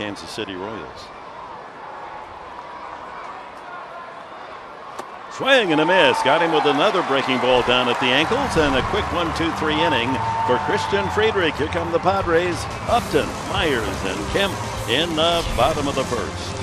Kansas City Royals. Swing and a miss. Got him with another breaking ball down at the ankles, and a quick 1-2-3 inning for Christian Friedrich. Here come the Padres. Upton, Myers, and Kemp in the bottom of the first.